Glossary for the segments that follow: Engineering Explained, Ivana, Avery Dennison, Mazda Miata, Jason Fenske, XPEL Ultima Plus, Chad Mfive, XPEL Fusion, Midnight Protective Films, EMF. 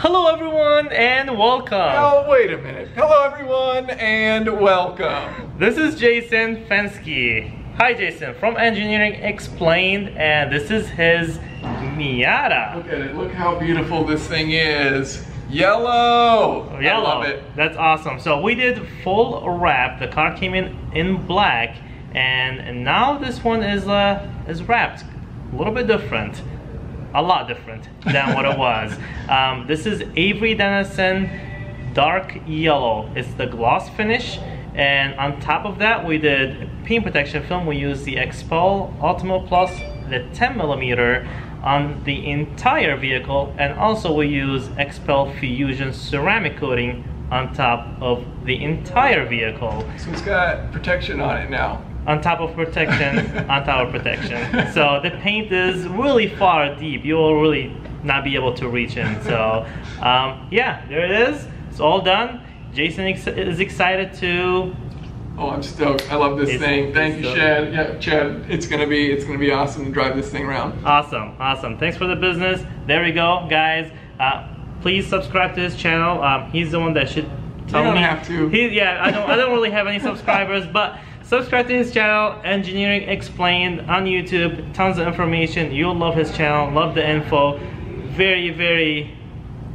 Hello everyone and welcome. Oh, wait a minute. Hello everyone and welcome. This is Jason Fenske. Hi Jason, from Engineering Explained, and this is his Miata. Look at it, look how beautiful this thing is. Yellow. I love it. That's awesome. So we did full wrap. The car came in black, and now this one is wrapped. A little bit different. A lot different than what it was. This is Avery Dennison dark yellow. It's the gloss finish, and on top of that we did paint protection film. We used the XPEL Ultima Plus, the 10mm on the entire vehicle, and also we used XPEL Fusion ceramic coating on top of the entire vehicle. So it's got protection on it now. On top of protection, on top of protection. So the paint is really far deep. You will really not be able to reach it. So yeah, there it is. It's all done. Jason is excited to... Oh, I'm stoked. I love this thing. Thank you, Chad. Yeah, Chad, it's gonna be awesome to drive this thing around. Awesome, awesome. Thanks for the business. There we go, guys. Please subscribe to his channel. He's the one that should tell me. You don't have to. I don't really have any subscribers, but. Subscribe to his channel, Engineering Explained, on YouTube. Tons of information. You'll love his channel, love the info. Very, very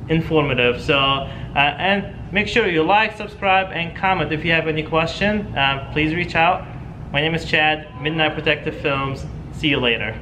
informative. So, and make sure you like, subscribe, and comment if you have any question. Please reach out. My name is Chad, Midnight Protective Films. See you later.